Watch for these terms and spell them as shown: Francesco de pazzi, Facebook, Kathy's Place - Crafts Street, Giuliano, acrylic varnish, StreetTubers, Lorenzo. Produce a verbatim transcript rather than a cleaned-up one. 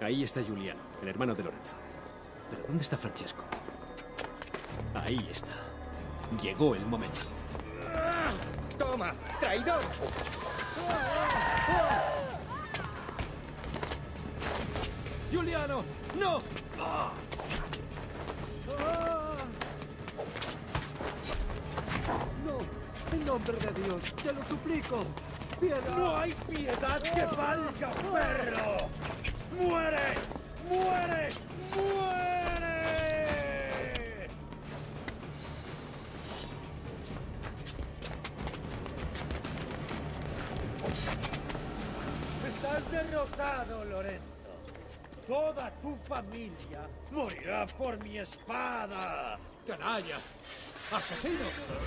Ahí está Giuliano, el hermano de Lorenzo. Pero ¿dónde está Francesco? Ahí está. Llegó el momento. ¡Toma, traidor! ¡Giuliano, no! ¡No! En nombre de Dios, te lo suplico. ¡Piedad! ¡No hay piedad que valga, perro! ¡Muere! ¡Muere! ¡Muere! Estás derrotado, Lorenzo. Toda tu familia morirá por mi espada. ¡Canalla! ¡Asesino!